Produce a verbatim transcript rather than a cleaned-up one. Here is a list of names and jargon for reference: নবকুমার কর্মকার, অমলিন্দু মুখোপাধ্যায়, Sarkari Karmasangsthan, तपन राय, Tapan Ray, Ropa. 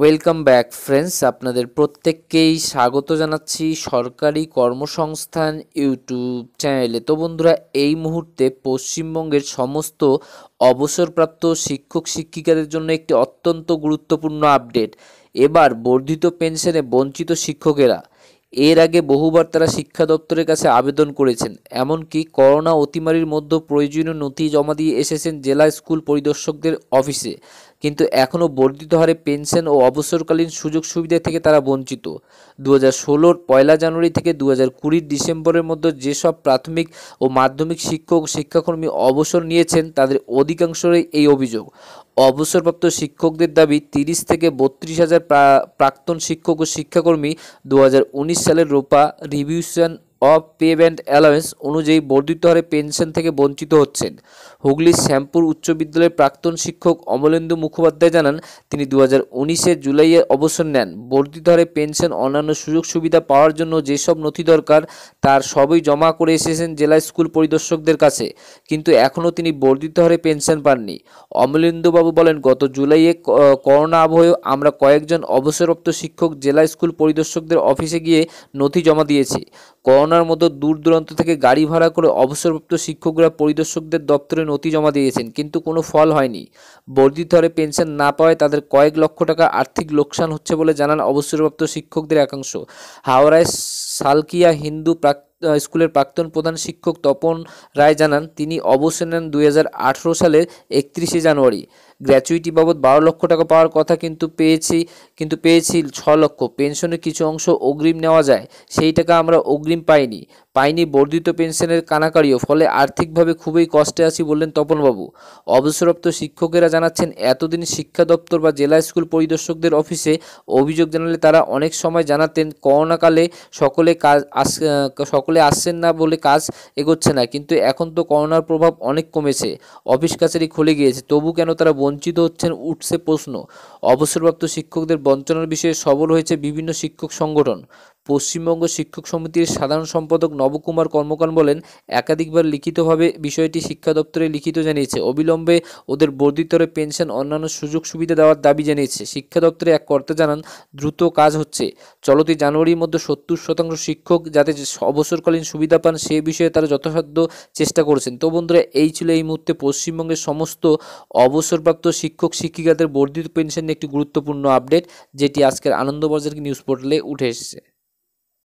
Welcome back friends, आपनादेर प्रत्येककेई स्वागत जानाচ্ছি सरकारी कर्मसंस्थान यूट्यूब चैनेले। तो बंधुरा एई मुहूर्ते पश्चिमबंगेर समस्त अवसरप्राप्त शिक्षक शिक्षिकादेर जोन्नो एकटी अत्यंत गुरुत्वपूर्ण आपडेट। एबार वर्धित पेंशने वंचित शिक्षकेरा एर आगे बहुबार तारा शिक्षा दफ्तरेर काछे आवेदन करेछेन, एमनकि करोना अतिमारिर मध्य प्रयोजनीय नथि जमा दिए एसेछेन जिला स्कूल परिदर्शकदेर अफिसे, किन्तु एखोनो वर्धित हारे पेंशन और अवसरकालीन सुयोग सुविधा थेके तारा वंचित। दो हज़ार षोलोर पयला जानुयारी थेके दो हज़ार कुड़ी डिसेम्बरेर मध्य जेसब प्राथमिक और माध्यमिक शिक्षक शिक्षाकर्मी अवसर नियेछेन तादेर अधिकांशेरई एई अभियोग। अवसरप्राप्त शिक्षकदेर दाबी तीस थेके बत्रीस हज़ार प्राक्तन शिक्षक और शिक्षाकर्मी दो हज़ार उन्नीस सालेर ROPA revision of pay band allowance অনুযায়ী বর্ধিত হারে পেনশন থেকে বঞ্চিত হচ্ছেন। হুগলির শ্যামপুর উচ্চ বিদ্যালয়ের প্রাক্তন শিক্ষক অমলিন্দু মুখোপাধ্যায় জানান, তিনি দু হাজার উনিশের জুলাইয়ে অবসর নেন। বর্ধিত হারে পেনশন অন্যান্য সুযোগ সুবিধা পাওয়ার জন্য যেসব নথি দরকার তার সবই জমা করে এসেছেন জেলা স্কুল পরিদর্শকদের কাছে, কিন্তু এখনও তিনি বর্ধিত হারে পেনশন পাননি। অমলিন্দুবাবু বলেন, গত জুলাইয়ে করোনা আবহে আমরা কয়েকজন অবসরপ্রাপ্ত শিক্ষক জেলা স্কুল পরিদর্শকদের অফিসে গিয়ে নথি জমা দিয়েছি। করোনা মতো दूर दूरान्त থেকে गाड़ी भाड़ा করে অবসরপ্রাপ্ত শিক্ষকরা পরিদর্শকদের দপ্তরে নথি জমা দিয়েছেন, কিন্তু কোনো ফল হয়নি। বর্ধিত হারে পেনশন না পাওয়ায় তাদের কয়েক লক্ষ টাকা আর্থিক লোকসান হচ্ছে বলে জানান অবসরপ্রাপ্ত শিক্ষকদের একাংশ। হাওড়ায় সালকিয়া হিন্দু প্রাক स्कूल प्राक्तन प्रधान शिक्षक तपन राय जानान, तिनी अवसर नेन दुई हज़ार अठारो साले एकत्रिशे जानुयारि। ग्र्याचुइटी बाबद बारो लक्ष टाका पाওয়ার কথা, किन्तु पेয়েছি किन्तु पेয়েছি छ लक्ष। पेंशनेर किछु अंश अग्रिम नेওয়া যায়, সেই টাকা আমরা अग्रिम পাইনি পাইনি বর্ধিত পেনশনের কানাকাড়িও, ফলে আর্থিকভাবে খুবই কষ্টে আছি বললেন তপনবাবু। অবসরপ্রাপ্ত শিক্ষকেরা জানাচ্ছেন, এতদিন শিক্ষা দপ্তর বা জেলা স্কুল পরিদর্শকদের অফিসে অভিযোগ জানালে তারা অনেক সময় জানাতেন করোনাকালে সকলে কাজ সকলে আসছেন না বলে কাজ এগোচ্ছে না, কিন্তু এখন তো করোনার প্রভাব অনেক কমেছে, অফিস কাছারি খুলে গিয়েছে, তবু কেন তারা বঞ্চিত হচ্ছেন উঠছে প্রশ্ন। অবসরপ্রাপ্ত শিক্ষকদের বঞ্চনার বিষয়ে সবল হয়েছে বিভিন্ন শিক্ষক সংগঠন। পশ্চিমবঙ্গ শিক্ষক সমিতির সাধারণ সম্পাদক নবকুমার কর্মকার বলেন, একাধিকবার লিখিতভাবে বিষয়টি শিক্ষা দপ্তরে লিখিত জানিয়েছে, অবিলম্বে ওদের বর্ধিত হারে পেনশন অন্যান্য সুযোগ সুবিধা দেওয়ার দাবি জানিয়েছে। শিক্ষা দপ্তরে এক কর্তা জানান, দ্রুত কাজ হচ্ছে, চলতি জানুয়ারির মধ্যে সত্তর শতাংশ শিক্ষক যাতে অবসরকালীন সুবিধা পান সে বিষয়ে তারা যথাসাধ্য চেষ্টা করছেন। তো বন্ধুরা, এই ছিল এই মুহূর্তে পশ্চিমবঙ্গের সমস্ত অবসরপ্রাপ্ত শিক্ষক শিক্ষিকাদের বর্ধিত পেনশন নিয়ে একটি গুরুত্বপূর্ণ আপডেট, যেটি আজকের আনন্দবাজার নিউজ পোর্টালে উঠে এসেছে।